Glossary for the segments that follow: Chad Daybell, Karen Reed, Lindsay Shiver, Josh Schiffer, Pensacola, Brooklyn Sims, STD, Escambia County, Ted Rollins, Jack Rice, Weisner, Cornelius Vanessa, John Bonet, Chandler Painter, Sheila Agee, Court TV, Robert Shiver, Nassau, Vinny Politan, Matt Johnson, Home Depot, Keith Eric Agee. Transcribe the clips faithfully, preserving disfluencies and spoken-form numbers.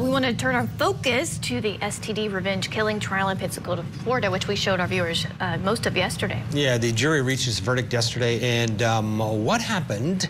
Uh, we want to turn our focus to the S T D revenge killing trial in Pensacola, Florida, which we showed our viewers uh, most of yesterday. Yeah, the jury reached its verdict yesterday, and um, what happened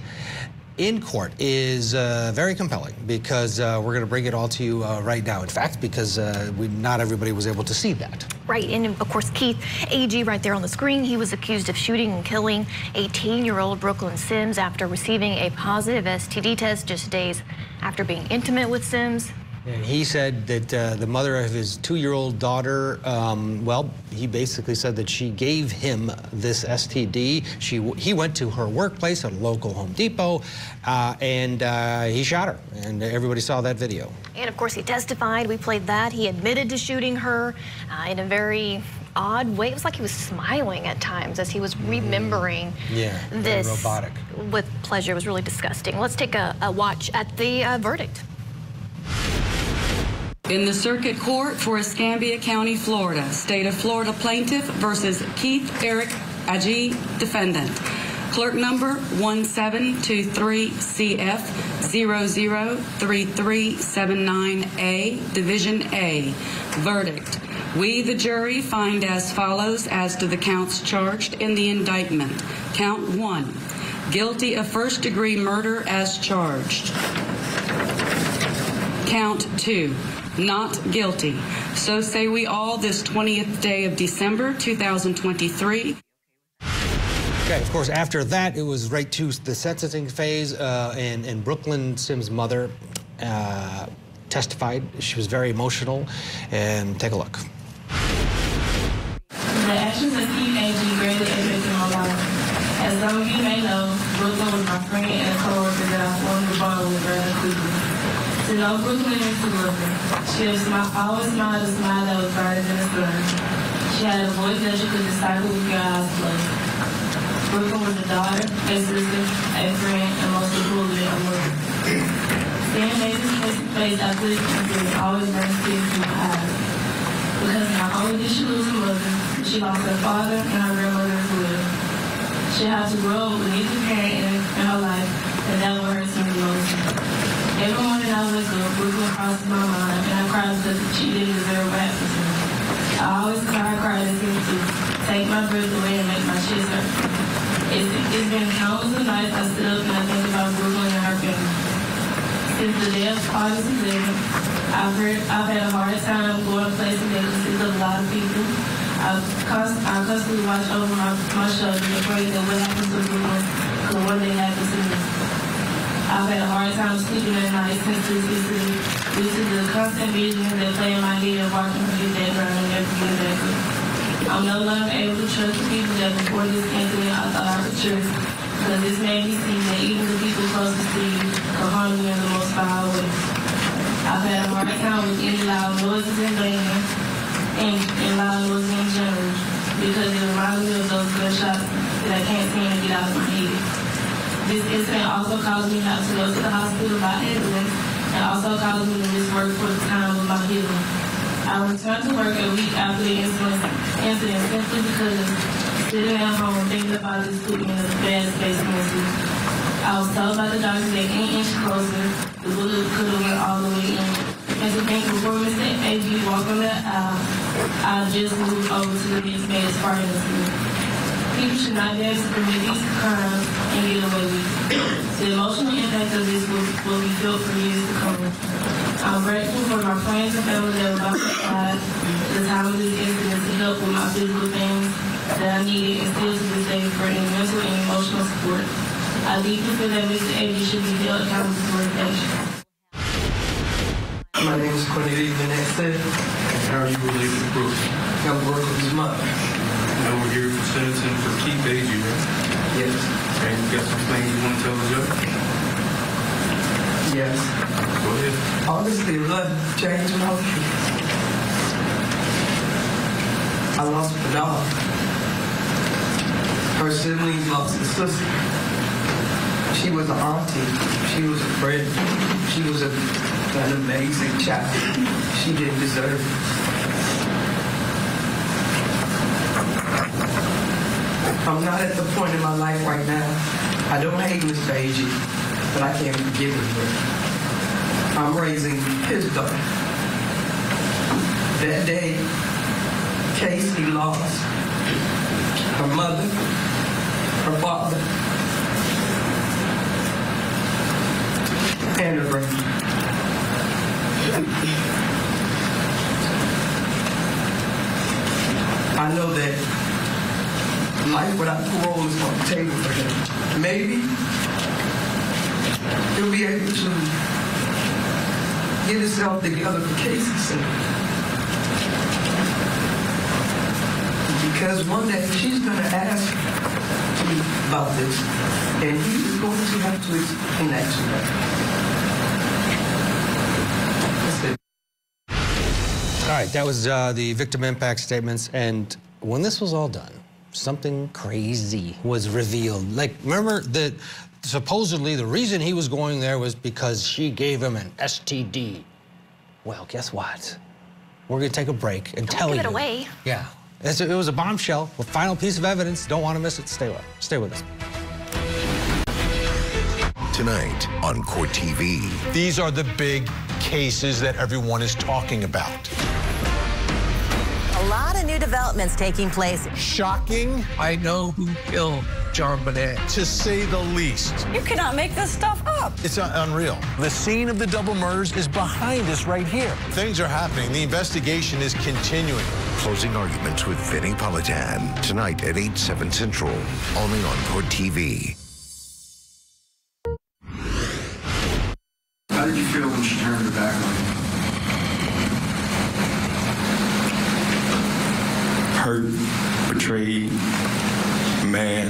in court is uh, very compelling, because uh, we're going to bring it all to you uh, right now, in fact, because uh, we, not everybody was able to see that. Right, and of course, Keith Agee right there on the screen. He was accused of shooting and killing eighteen-year-old Brooklyn Sims after receiving a positive S T D test just days after being intimate with Sims. And he said that uh, the mother of his two-year-old daughter, um, well, he basically said that she gave him this S T D. She, he went to her workplace at a local Home Depot, uh, and uh, he shot her, and everybody saw that video. And, of course, he testified. We played that. He admitted to shooting her uh, in a very odd way. It was like he was smiling at times as he was remembering mm. yeah, this robotic. with pleasure. It was really disgusting. Let's take a, a watch at the uh, verdict. In the circuit court for Escambia County, Florida, state of Florida plaintiff versus Keith Eric Agee, defendant. Clerk number one seven two three C F zero zero three three seven nine A, Division A. Verdict. We, the jury, find as follows as to the counts charged in the indictment. Count one, guilty of first-degree murder as charged. Count two, not guilty. So say we all this twentieth day of December, two thousand twenty-three. Okay, of course, after that, it was right to the sentencing phase, uh, and, and Brooklyn Sims' mother uh, testified. She was very emotional, and take a look. The actions of Keith Agee greatly affected my life. As some of you may know, Brooklyn was my friend and a coworker that I formed a bond with very quickly. To know Brooklyn is to love her. She was my, always smiled a smile that was brighter than the sun. She had a voice that she could decipher with God's love. Brooklyn was a daughter, a sister, a friend, and most importantly, a mother. Seeing Maisie's face to face, I couldn't consider always brings tears to my eyes. Because not only did she lose her mother, she lost her father and her grandmother as well. She had to grow up with each parent in her life, and that was her son most. Every morning I wake up, Brooklyn crosses my mind, and I cry because she didn't deserve what happened to me. I always cry, I cry to see to take my breath away and make my chest hurt. It's, it's been countless of nights I sit up and I think about Brooklyn and her family. Since the day of August eleventh, I've, heard, I've had a hard time going places that consist of a lot of people. I've constantly, I constantly watch over my, my shoulder and pray that what happens to Brooklyn could one day happen to me. I've had a hard time sleeping at night since this incident due to the constant visions that play in my head of watching me get that burn and never get back up. I'm no longer able to trust the people that before this incident I thought I could trust, because this made me see that even the people closest to you are harming me in the most vile way. I've had a hard time with any loud noises and banging, and, and loud noises in general, because it reminds me of those gunshots that I can't seem to get out of my head. This incident also caused me not to go to the hospital by ambulance, and also caused me to miss work for the time with my healing. I returned to work a week after the incident, incident simply because sitting at home thinking about this put me in a bad space mentally. I was told by the doctor that any inch closer, the bullet could have went all the way in. And to think before Mister Agee walked on that aisle, I just moved over to the next man's party. People should not be able to commit these crimes and get away with it. The emotional impact of this will, will be felt for years to come. I'm grateful for my friends and family that were by my side at the time of this incident to help with my physical things that I needed and still to this day for any mental and emotional support. I deeply feel that Mister Agee should be held accountable for his actions. My name is Cornelius Vanessa, and how are you related to Brooklyn? I work with his mother. Now we're here for sentencing for Keith Agee, right? Yes. And you got some things you want to tell us about? Yes. Go ahead. Obviously, love changed my life. I lost my dog. Her siblings lost her sister. She was an auntie. She was a friend. She was a, an amazing child. She didn't deserve it. I'm not at the point in my life right now. I don't hate Mister Agee, but I can't forgive him. I'm raising his daughter. That day, Casey lost her mother, her father, and her brother. I know that life without parole is on the table for him. Maybe he'll be able to get himself together for Casey's sake. Because one day she's going to ask me about this, and he's going to have to explain that to her. That's it. All right, that was uh, the victim impact statements, and when this was all done, something crazy was revealed. Like, remember that supposedly the reason he was going there was because she gave him an S T D. Well, guess what? We're gonna take a break and Don't tell give you. Give it away. Yeah, it's a, it was a bombshell, a final piece of evidence. Don't want to miss it. Stay with, stay with us. Tonight on Court T V. These are the big cases that everyone is talking about. A lot of new developments taking place. Shocking. I know who killed John Bonet, to say the least. You cannot make this stuff up. It's un unreal. The scene of the double murders is behind us right here. Things are happening. The investigation is continuing. Closing arguments with Vinny Politan. Tonight at eight, seven Central. Only on Court T V. How did you feel when she turned her back on you? Hurt, betrayed, mad.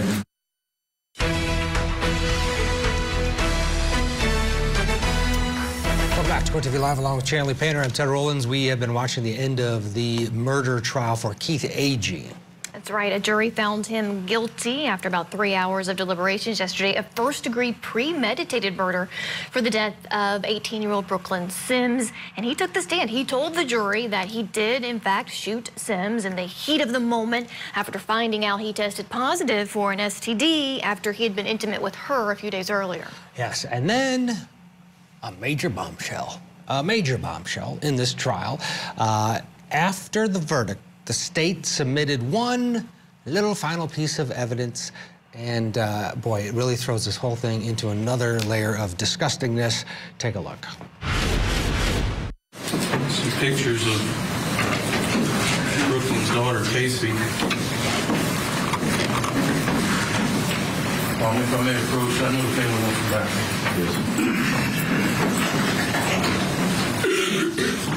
Welcome back to Court T V Live, along with Chandler Painter. I'm Ted Rollins. We have been watching the end of the murder trial for Keith Agee. That's right. A jury found him guilty after about three hours of deliberations yesterday of first-degree premeditated murder for the death of eighteen-year-old Brooklyn Sims. And he took the stand. He told the jury that he did, in fact, shoot Sims in the heat of the moment after finding out he tested positive for an S T D after he had been intimate with her a few days earlier. Yes, and then a major bombshell, a major bombshell in this trial. Uh, after the verdict, the state submitted one little final piece of evidence, and uh, boy, it really throws this whole thing into another layer of disgustingness. Take a look. Some pictures of Brooklyn's daughter, Casey. Well, if I may approach, I know the family wants you back. Yes.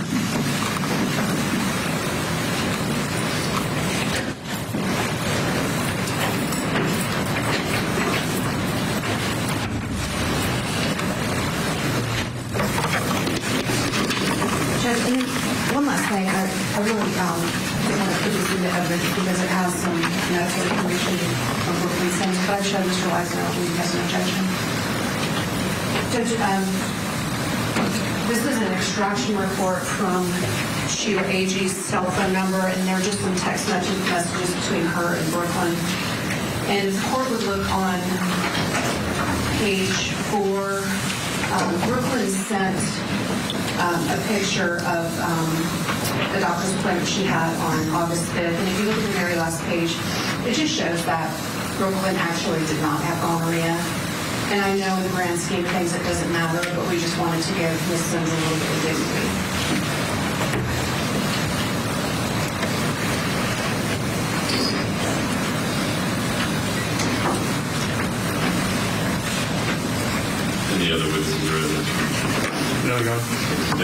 One last thing, I, I really um, want to put this into evidence because it has some medical information on Brooklyn Sims. Could I show Mister Weisner if he has an objection? Judge, um, this is an extraction report from Sheila Agee's cell phone number, and there are just some text messages between her and Brooklyn. And the court would look on page four. Um, Brooklyn sent Um, a picture of um, the doctor's appointment she had on August fifth. And if you look at the very last page, it just shows that Brooklyn actually did not have gonorrhea. And I know in the grand scheme of things it doesn't matter, but we just wanted to give Miz Sims a little bit of dignity. Any other witnesses? No, Your Honor.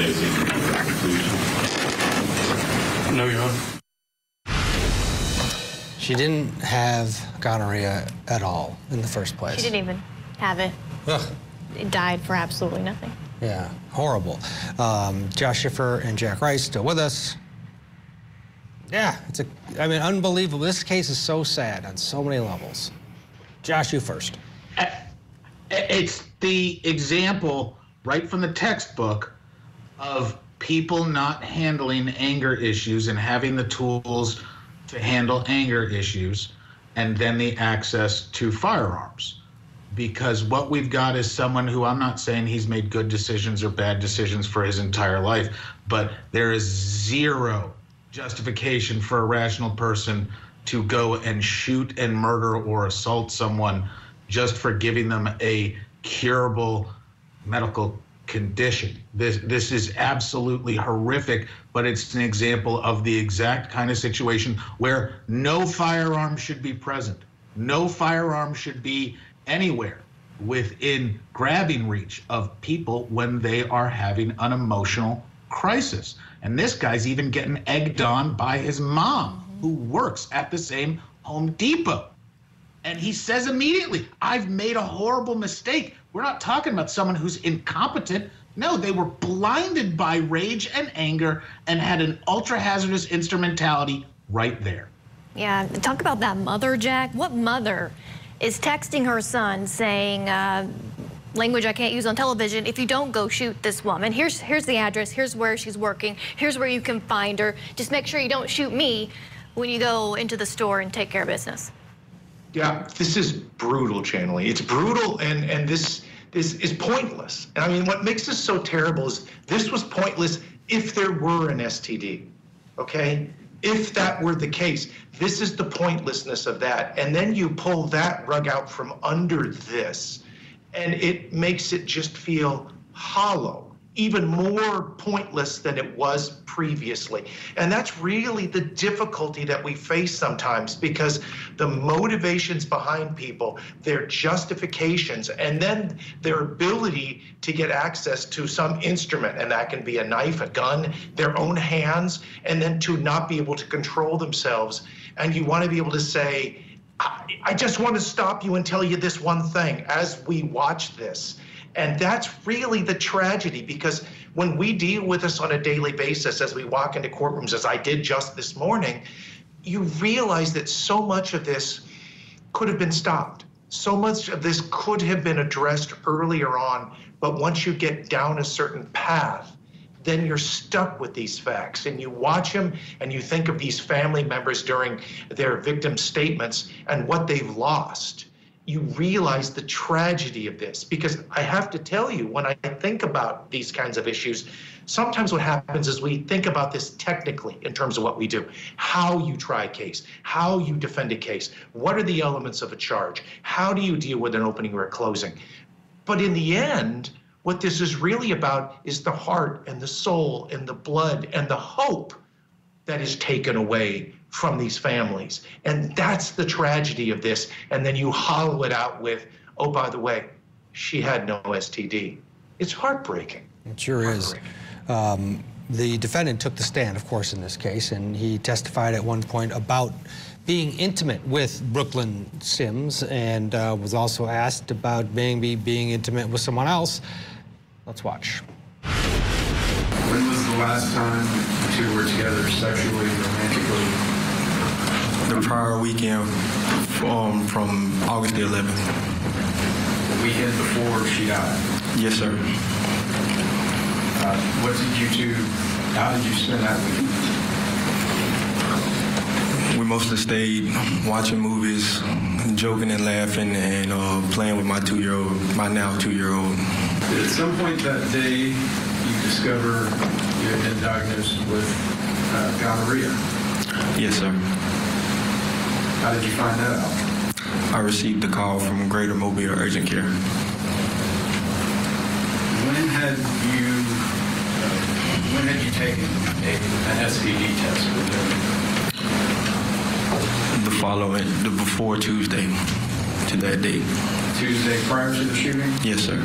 No, Your Honor. She didn't have gonorrhea at all in the first place. She didn't even have it. Ugh. It died for absolutely nothing. Yeah, horrible. Um, Josh Schiffer and Jack Rice still with us. Yeah, it's a, I mean, unbelievable. This case is so sad on so many levels. Josh, you first. Uh, it's the example right from the textbook of people not handling anger issues and having the tools to handle anger issues, and then the access to firearms. because what we've got is someone who, I'm not saying he's made good decisions or bad decisions for his entire life, but there is zero justification for a rational person to go and shoot and murder or assault someone just for giving them a curable medical condition. This this is absolutely horrific, but it's an example of the exact kind of situation where no firearm should be present. No firearm should be anywhere within grabbing reach of people when they are having an emotional crisis. And this guy's even getting egged on by his mom, who works at the same Home Depot. And he says immediately, I've made a horrible mistake. We're not talking about someone who's incompetent. No, they were blinded by rage and anger and had an ultra-hazardous instrumentality right there. Yeah, talk about that mother, Jack. What mother is texting her son saying, uh, language I can't use on television, if you don't go shoot this woman, here's, here's the address, here's where she's working, here's where you can find her. Just make sure you don't shoot me when you go into the store and take care of business. Yeah, this is brutal, Chanley. It's brutal, and, and this, this is pointless. And I mean, what makes this so terrible is this was pointless if there were an S T D, okay? If that were the case, this is the pointlessness of that. And then you pull that rug out from under this, and it makes it just feel hollow, even more pointless than it was previously. And that's really the difficulty that we face sometimes, because the motivations behind people, their justifications, and then their ability to get access to some instrument, and that can be a knife, a gun, their own hands, and then to not be able to control themselves. And you want to be able to say, I, I just want to stop you and tell you this one thing as we watch this. And that's really the tragedy, because when we deal with this on a daily basis, as we walk into courtrooms, as I did just this morning, you realize that so much of this could have been stopped. So much of this could have been addressed earlier on. But once you get down a certain path, then you're stuck with these facts, and you watch them and you think of these family members during their victim statements and what they've lost. You realize the tragedy of this, because I have to tell you, when I think about these kinds of issues, sometimes what happens is we think about this technically in terms of what we do, how you try a case, how you defend a case, what are the elements of a charge, how do you deal with an opening or a closing. But in the end, what this is really about is the heart and the soul and the blood and the hope that is taken away from these families. And that's the tragedy of this. And then you hollow it out with, oh, by the way, she had no S T D. It's heartbreaking. It sure is. Um, the defendant took the stand, of course, in this case, and he testified at one point about being intimate with Brooklyn Sims, and uh, was also asked about maybe being intimate with someone else. Let's watch. When was the last time the two were together sexually, romantically? The prior weekend, um, from August the eleventh. The weekend before she died? Yes, sir. Uh, what did you two, how did you spend that weekend? We mostly stayed watching movies, joking and laughing, and uh, playing with my two-year-old, my now two-year-old. At some point that day, you discover you had been diagnosed with uh, gonorrhea? Yes, sir. How did you find that out? I received a call from Greater Mobile Urgent Care. When had you, uh, when had you taken a, an S T D test with them? The following, the before Tuesday to that date. Tuesday prior to the shooting? Yes, sir.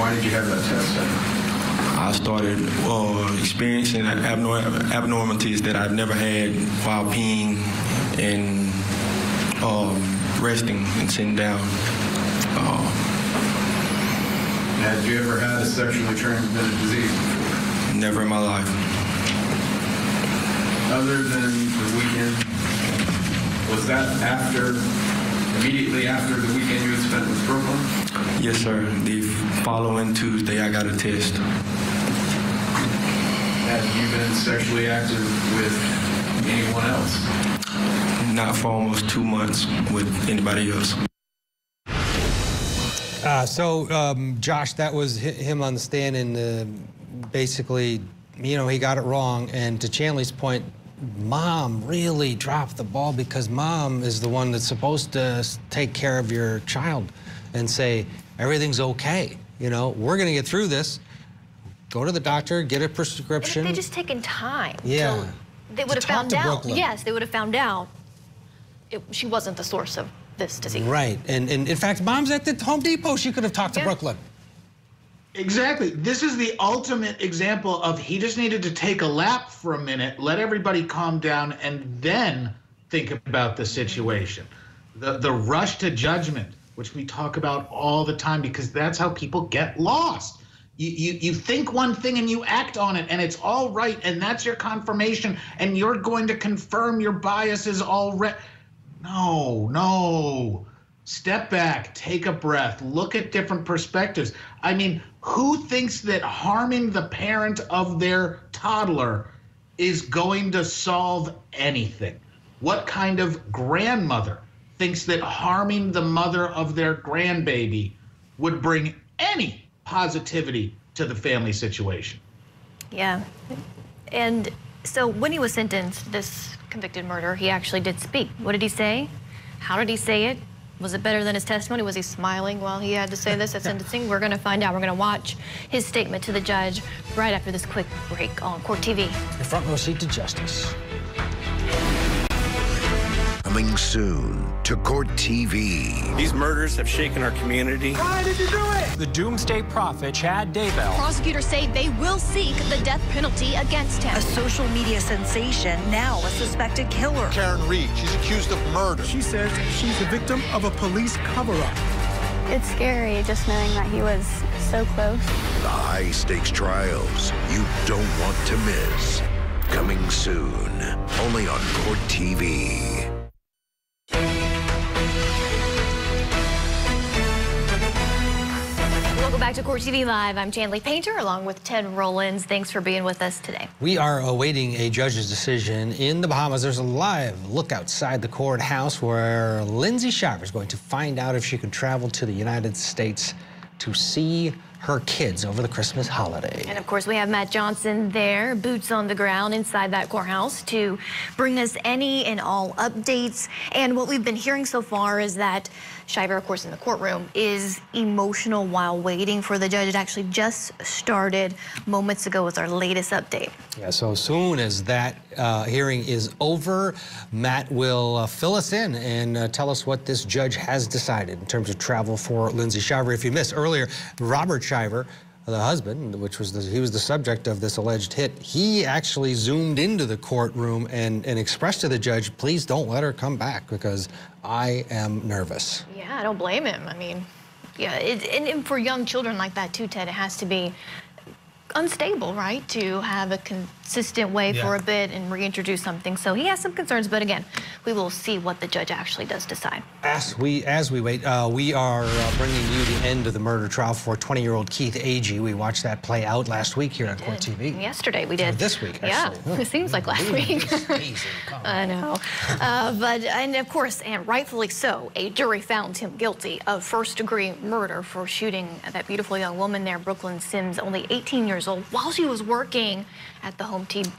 Why did you have that test done? I started uh, experiencing abnorm abnormalities that I've never had while peeing and uh, resting and sitting down. Uh, Have you ever had a sexually transmitted disease before? Never in my life. Other than the weekend, was that after, immediately after the weekend you had spent with Brooklyn? Yes, sir. The following Tuesday, I got a test. Have you been sexually active with anyone else? Not for almost two months with anybody else. Uh, so, um, Josh, that was him on the stand, and uh, basically, you know, he got it wrong. And to Chandler's point, Mom really dropped the ball, because Mom is the one that's supposed to take care of your child and say, everything's okay. You know, we're going to get through this. Go to the doctor, get a prescription. They just taken time. Yeah. They would have found out. Yes, they would have found out it, she wasn't the source of this disease. Right. And, and in fact, Mom's at the Home Depot. She could have talked yeah. to Brooklyn. Exactly. This is the ultimate example of he just needed to take a lap for a minute, let everybody calm down, and then think about the situation. The, the rush to judgment, which we talk about all the time, because that's how people get lost. You, you, you think one thing and you act on it, and it's all right, and that's your confirmation, and you're going to confirm your biases already. No, no. Step back, take a breath, look at different perspectives. I mean, who thinks that harming the parent of their toddler is going to solve anything? What kind of grandmother thinks that harming the mother of their grandbaby would bring any positivity to the family situation? Yeah. And so when he was sentenced, this convicted murderer, he actually did speak. What did he say? How did he say it? Was it better than his testimony? Was he smiling while he had to say this at sentencing? We're going to find out. We're going to watch his statement to the judge right after this quick break on Court T V. The front row seat to justice. Coming soon to Court T V. These murders have shaken our community. Why did you do it? The doomsday prophet, Chad Daybell. Prosecutors say they will seek the death penalty against him. A social media sensation, now a suspected killer. Karen Reed, she's accused of murder. She says she's the victim of a police cover-up. It's scary just knowing that he was so close. The high-stakes trials you don't want to miss. Coming soon, only on Court T V. Back to Court T V Live. I'm Chandler Painter, along with Ted Rollins. Thanks for being with us today. We are awaiting a judge's decision in the Bahamas. There's a live look outside the courthouse where Lindsay Shiver is going to find out if she can travel to the United States to see her kids over the Christmas holiday. And of course, we have Matt Johnson there, boots on the ground inside that courthouse, to bring us any and all updates. And what we've been hearing so far is that Shiver, of course, in the courtroom, is emotional while waiting for the judge. It actually just started moments ago with our latest update. Yeah, so as soon as that uh, hearing is over, Matt will uh, fill us in and uh, tell us what this judge has decided in terms of travel for Lindsay Shiver. If you missed earlier, Robert Shiver, the husband, which was the, he was the subject of this alleged hit, he actually zoomed into the courtroom and, and expressed to the judge, please don't let her come back because I am nervous. Yeah, I don't blame him. I mean, yeah, it, and, and for young children like that too, Ted, it has to be unstable, right, to have a consistent way yeah. for a bit and reintroduce something. So he has some concerns, but again, we will see what the judge actually does decide. As we as we wait, uh, we are uh, bringing you the end of the murder trial for twenty-year-old Keith Agee. We watched that play out last week here on Court T V. Yesterday we did. Or this week, actually. Yeah, it seems like last week. I know. uh, but, and of course, and rightfully so, a jury found him guilty of first-degree murder for shooting that beautiful young woman there, Brooklyn Sims, only eighteen years old. While she was working at the Home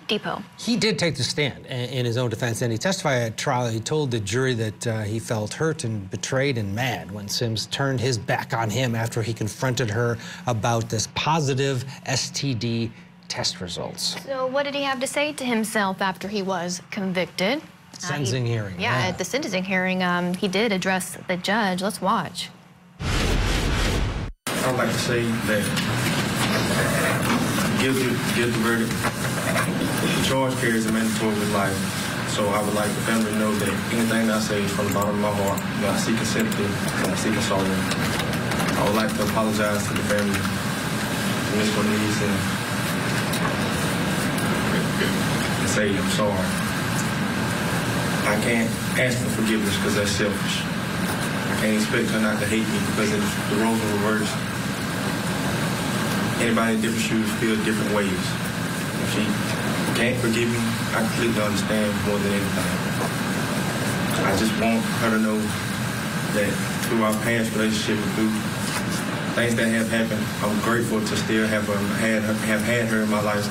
Depot. He did take the stand in his own defense, and he testified at trial. He told the jury that uh, he felt hurt and betrayed and mad when Sims turned his back on him after he confronted her about this positive S T D test results. So what did he have to say to himself after he was convicted? Sentencing uh, he, hearing. Yeah, yeah, at the sentencing hearing, um, he did address the judge. Let's watch. I would like to say that Guilty, guilty verdict. The charge carries a mandatory with life. So I would like the family to know that anything that I say is from the bottom of my heart, that I seek sympathy, I seek sorrow. I would like to apologize to the family, Miss Cornelius, and say I'm sorry. I can't ask for forgiveness because that's selfish. I can't expect her not to hate me because if the roles were reversed, anybody in different shoes feel different ways. If she can't forgive me, I completely understand more than anything. I just want her to know that through our past relationship with Boo, things that have happened, I'm grateful to still have um, had her, have had her in my life,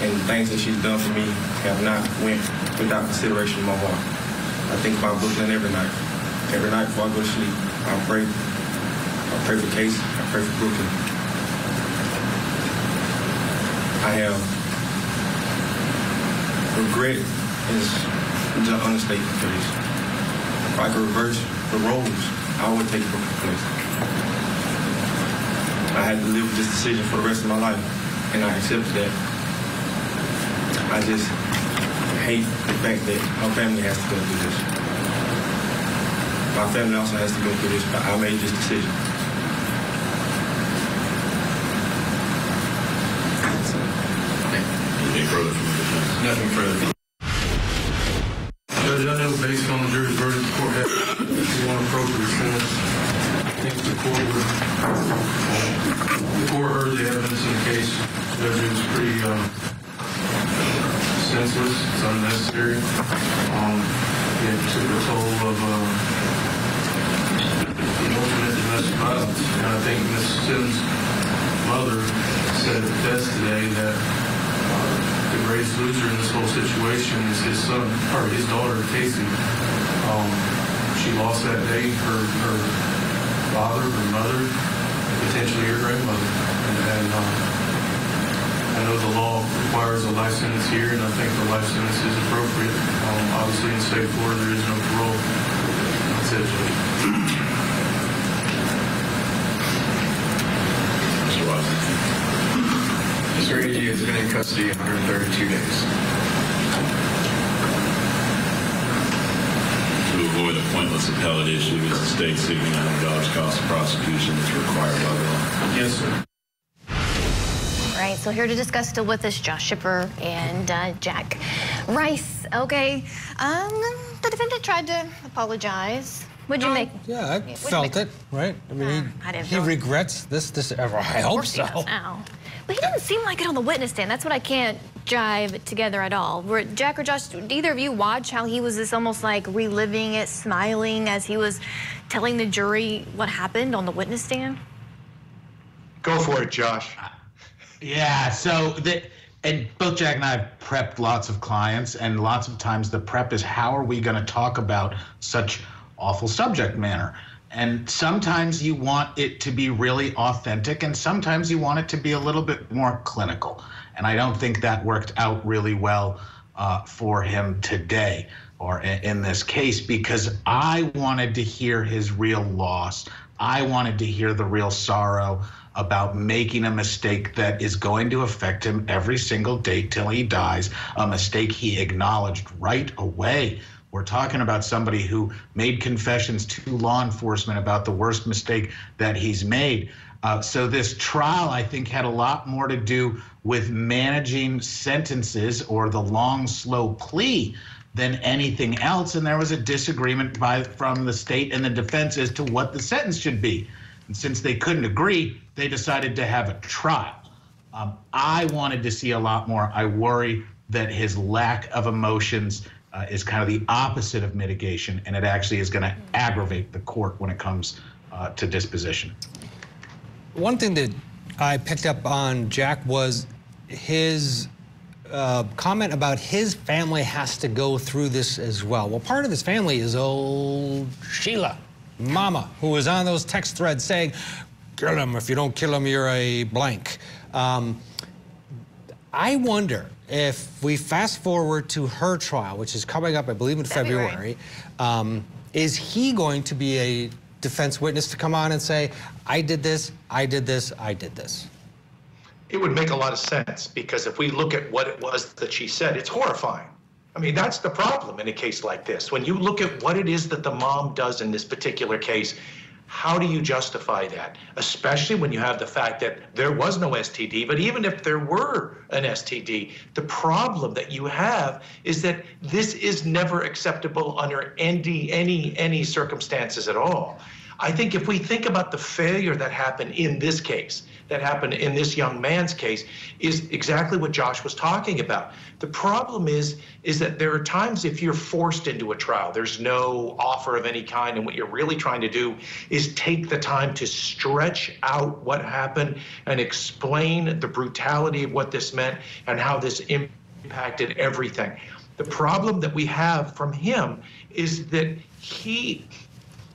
and things that she's done for me have not went without consideration in my heart. I think about Brooklyn every night. Every night before I go to sleep, I pray. I pray for Casey. I pray for Brooklyn. I have regret is an understatement for this. If I could reverse the roles, I would take Brooklyn's place. I had to live with this decision for the rest of my life, and I accepted that. I just hate the fact that my family has to go through this. My family also has to go through this, but I made this decision. Anything further? Nothing further. Judge, I know based on the jury's verdict, the court has one appropriate sentence. I think the court, the court heard the evidence in the case. The judge was pretty um, senseless. It's unnecessary. Um, it took a toll of um, ultimate domestic violence. And I think Miz Sims' mother said at the test today that uh, the greatest loser in this whole situation is his son, or his daughter, Casey. Um, she lost that day. Her, her father, her mother, and potentially your grandmother. And, and uh, I know the law requires a life sentence here, and I think the life sentence is appropriate. Um, obviously, in the state of Florida, there is no parole. That's it, Judge. Mister Washington. Mister Agee has been in custody one hundred thirty-two days. Avoid a pointless appellate issue is the state seeking one hundred dollars cost of prosecution that's required by the law. Yes, sir. All right, so here to discuss still with us, Josh Schiffer and uh, Jack Rice. Okay, um, the defendant tried to apologize. Would you um, make? Yeah, I Would felt it, right? I mean, uh, he, I didn't he regrets this, this ever. I of hope so. Now. But he didn't seem like it on the witness stand. That's what I can't jive together at all. Were Jack or Josh, did either of you watch how he was this almost like reliving it, smiling as he was telling the jury what happened on the witness stand? Go for it, Josh. Uh, yeah, so the, and both Jack and I have prepped lots of clients, and lots of times the prep is how are we going to talk about such awful subject matter. And sometimes you want it to be really authentic, and sometimes you want it to be a little bit more clinical. And I don't think that worked out really well uh, for him today, or in, in this case, because I wanted to hear his real loss. I wanted to hear the real sorrow about making a mistake that is going to affect him every single day till he dies, a mistake he acknowledged right away. We're talking about somebody who made confessions to law enforcement about the worst mistake that he's made. Uh, so this trial, I think, had a lot more to do with managing sentences or the long, slow plea than anything else. And there was a disagreement by, from the state and the defense as to what the sentence should be. And since they couldn't agree, they decided to have a trial. Um, I wanted to see a lot more. I worry that his lack of emotions Uh, is kind of the opposite of mitigation, and it actually is going to aggravate the court when it comes uh, to disposition. One thing that I picked up on Jack was his uh, comment about his family has to go through this as well. Well, part of his family is old Sheila, Mama, who was on those text threads saying, kill him, if you don't kill him, you're a blank. Um, I wonder if we fast forward to her trial, which is coming up, I believe, in February, February. Um, is he going to be a defense witness to come on and say, I did this, I did this, I did this? It would make a lot of sense, because if we look at what it was that she said, it's horrifying. I mean, that's the problem in a case like this. When you look at what it is that the mom does in this particular case, how do you justify that, especially when you have the fact that there was no S T D? But even if there were an S T D, the problem that you have is that this is never acceptable under any, any, any circumstances at all. I think if we think about the failure that happened in this case, that happened in this young man's case is exactly what Josh was talking about. The problem is, is that there are times if you're forced into a trial, there's no offer of any kind, and what you're really trying to do is take the time to stretch out what happened and explain the brutality of what this meant and how this impacted everything. The problem that we have from him is that he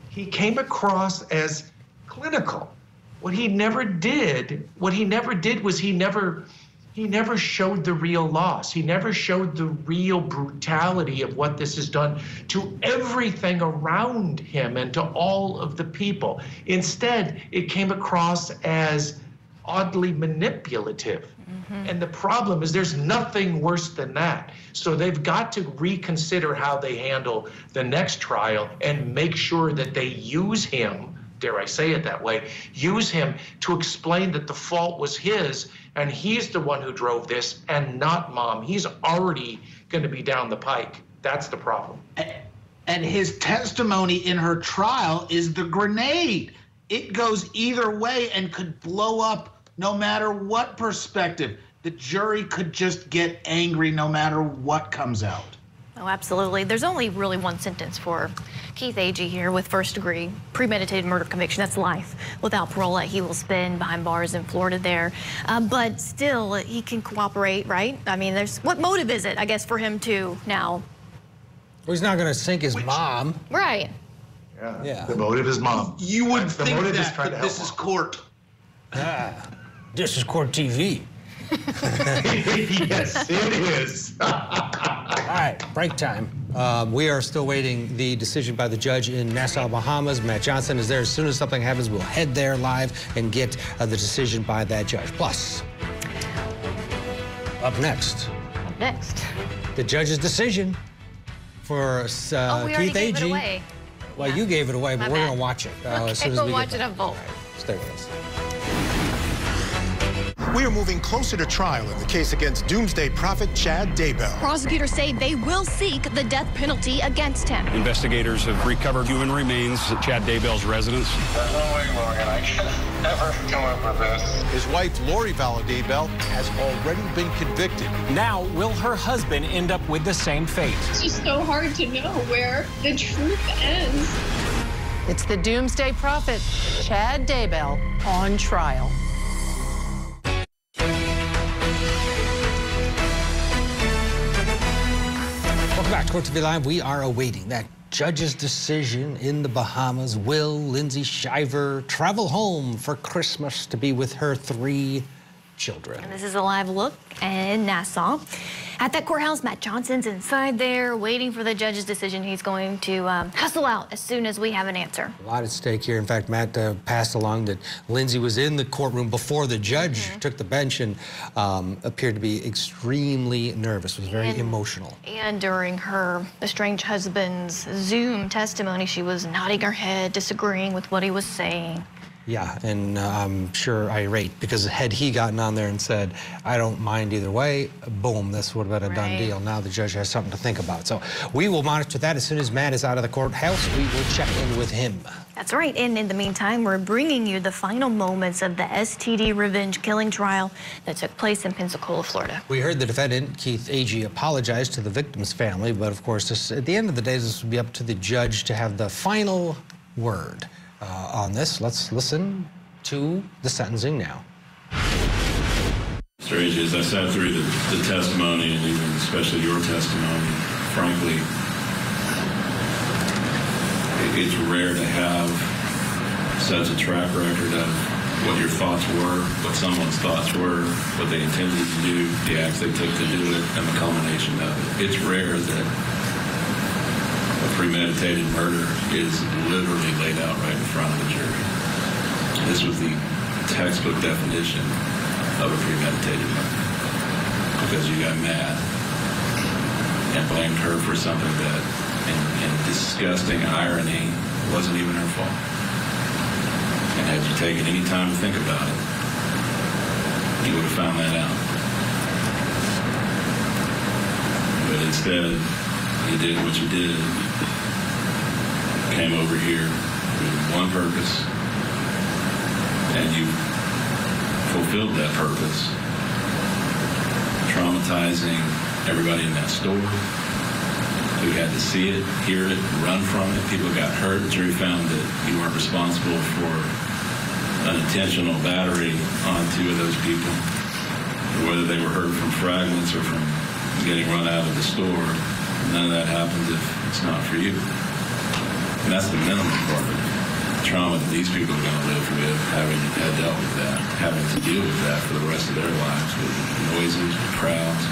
he came across as clinical. What he never did, what he never did was he never he never showed the real loss. He never showed the real brutality of what this has done to everything around him and to all of the people. Instead, it came across as oddly manipulative. Mm-hmm. And the problem is there's nothing worse than that. So they've got to reconsider how they handle the next trial and make sure that they use him, dare I say it that way, use him to explain that the fault was his and he's the one who drove this and not mom. He's already going to be down the pike. That's the problem. And his testimony in her trial is the grenade. It goes either way and could blow up no matter what perspective. The jury could just get angry no matter what comes out. Oh, absolutely. There's only really one sentence for Keith Agee here with first degree premeditated murder conviction. That's life without parole that he will spend behind bars in Florida there. Uh, but still, he can cooperate, right? I mean, there's what motive is it, I guess, for him to now? Well, he's not going to sink his Which, mom. Right. Yeah. yeah. The motive is mom. You would the think motive that, is trying to help this mom. Is court. Ah. This is Court T V. Yes, it is. All right, break time. Uh, we are still waiting the decision by the judge in Nassau, Bahamas. Matt Johnson is there. As soon as something happens, we'll head there live and get uh, the decision by that judge. Plus, up next. Up next. The judge's decision for uh, oh, Keith Agee. Well, yeah. you gave it away, but My we're going to watch it. Uh, okay, as soon as we'll we watch it unfold. Right, stay with us. We are moving closer to trial in the case against Doomsday prophet Chad Daybell. Prosecutors say they will seek the death penalty against him. Investigators have recovered human remains at Chad Daybell's residence. There's no way, Morgan, I can never come up with this. His wife, Lori Vallow Daybell, has already been convicted. Now, will her husband end up with the same fate? It's just so hard to know where the truth ends. It's the Doomsday prophet, Chad Daybell, on trial. Welcome back to Court T V Live. We are awaiting that judge's decision in the Bahamas. Will Lindsay Shiver travel home for Christmas to be with her three children? And this is a live look in Nassau. At that courthouse, Matt Johnson's inside there waiting for the judge's decision. He's going to um, hustle out as soon as we have an answer. A lot at stake here. In fact, Matt uh, passed along that Lindsay was in the courtroom before the judge mm-hmm. took the bench and um, appeared to be extremely nervous, was very and, emotional. And during her estranged husband's Zoom testimony, she was nodding her head, disagreeing with what he was saying. Yeah, and uh, I'm sure irate, because had he gotten on there and said, I don't mind either way, boom, this would have been a right. done deal. Now the judge has something to think about. So we will monitor that. As soon as Matt is out of the courthouse, we will check in with him. That's right, and in the meantime, we're bringing you the final moments of the S T D revenge killing trial that took place in Pensacola, Florida. We heard the defendant, Keith Agee, apologize to the victim's family, but of course, this, at the end of the day, this would be up to the judge to have the final word. Uh, on this, let's listen to the sentencing now. Mister Agee, as I sat through the, the testimony, and even especially your testimony, frankly, it, it's rare to have such a track record of what your thoughts were, what someone's thoughts were, what they intended to do, the acts they took to do it, and the culmination of it. It's rare that premeditated murder is literally laid out right in front of the jury. This was the textbook definition of a premeditated murder, because you got mad and blamed her for something that, in, in disgusting irony, wasn't even her fault. And had you taken any time to think about it, you would have found that out. But instead, you did what you did. Came over here with one purpose, and you fulfilled that purpose, traumatizing everybody in that store who had to see it, hear it, run from it. People got hurt. The jury found that you weren't responsible for an intentional battery on two of those people, whether they were hurt from fragments or from getting run out of the store. None of that happens if it's not for you. And that's the minimum part of the trauma that these people are going to live with, having had dealt with that, having to deal with that for the rest of their lives, with noises, with crowds.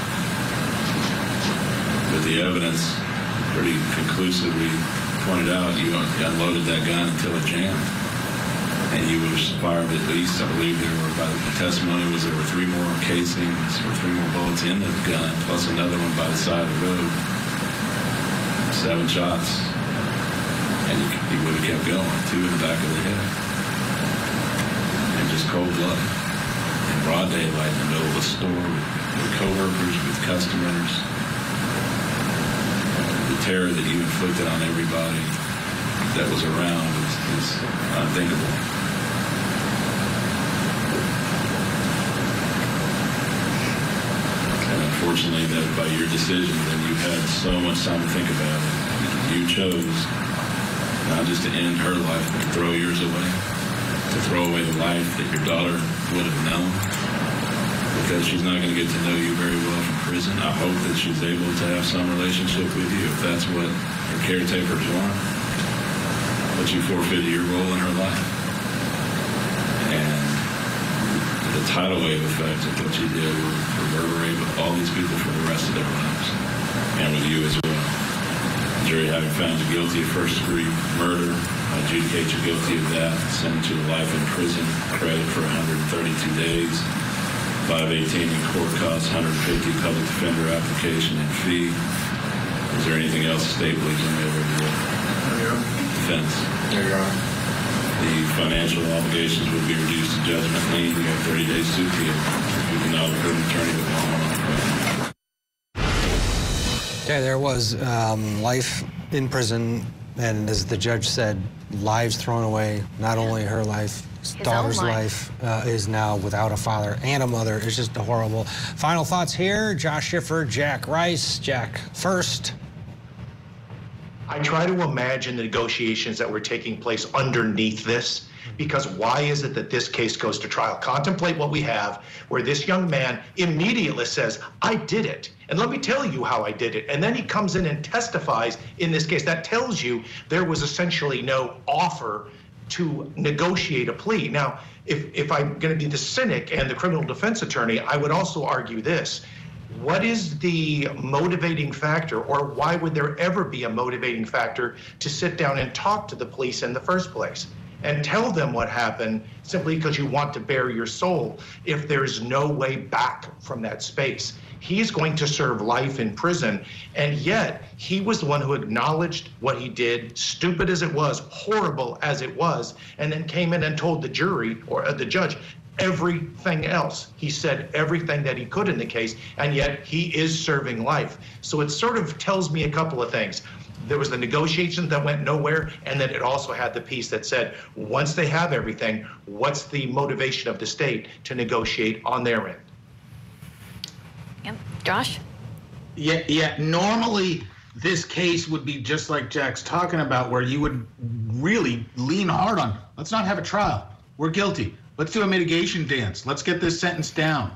But the evidence pretty conclusively pointed out, you unloaded that gun until it jammed. And you were fired at least, I believe there were, by the testimony, was there were three more casings or three more bullets in the gun, plus another one by the side of the road. Seven shots. And you, you would have kept going. Two in the back of the head. And just cold blood. In broad daylight in the middle of a store with, with co-workers, with customers. The terror that you inflicted on everybody that was around is, is unthinkable. Unfortunately, that by your decision, then you had so much time to think about it. You chose not just to end her life, but to throw yours away, to throw away the life that your daughter would have known, because she's not going to get to know you very well from prison. I hope that she's able to have some relationship with you, if that's what her caretakers want. But you forfeited your role in her life. And the tidal wave effects of what you did were reverberate with all these people for the rest of their lives, and with you as well. The jury, having found you guilty of first-degree murder, adjudicate you guilty of that, send you to life in prison, credit for one hundred thirty-two days, five eighteen in court costs, one hundred fifty public defender application and fee. Is there anything else the state believes in the other defense? There you are. The financial obligations would be reduced to judgment lien. You have thirty days to appeal. You cannot appeal an attorney with law. Yeah, there was um, life in prison, and as the judge said, lives thrown away. Not only her life, his daughter's life, life uh, is now without a father and a mother. It's just a horrible. Final thoughts here, Josh Schiffer, Jack Rice. Jack, first. I try to imagine the negotiations that were taking place underneath this, because why is it that this case goes to trial? Contemplate what we have, where this young man immediately says, I did it, and let me tell you how I did it. And then he comes in and testifies in this case. That tells you there was essentially no offer to negotiate a plea. Now, if, if I'm going to be the cynic and the criminal defense attorney, I would also argue this. What is the motivating factor, or why would there ever be a motivating factor to sit down and talk to the police in the first place and tell them what happened simply because you want to bare your soul if there's no way back from that space? He's going to serve life in prison, and yet he was the one who acknowledged what he did, stupid as it was, horrible as it was, and then came in and told the jury or the judge everything else. He said everything that he could in the case, and yet he is serving life. So it sort of tells me a couple of things. There was the negotiations that went nowhere, and then it also had the piece that said, once they have everything, what's the motivation of the state to negotiate on their end? Yep. Josh? Yeah, yeah. Normally, this case would be just like Jack's talking about, where you would really lean hard on, let's not have a trial. We're guilty. Let's do a mitigation dance. Let's get this sentence down.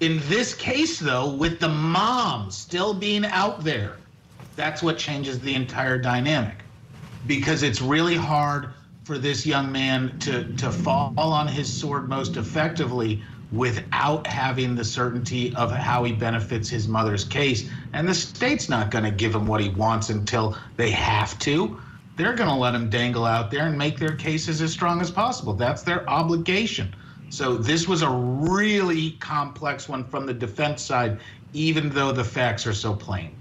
In this case, though, with the mom still being out there, that's what changes the entire dynamic, because it's really hard for this young man to, to fall on his sword most effectively without having the certainty of how he benefits his mother's case. And the state's not going to give him what he wants until they have to. They're going to let them dangle out there and make their cases as strong as possible. That's their obligation. So this was a really complex one from the defense side, even though the facts are so plain.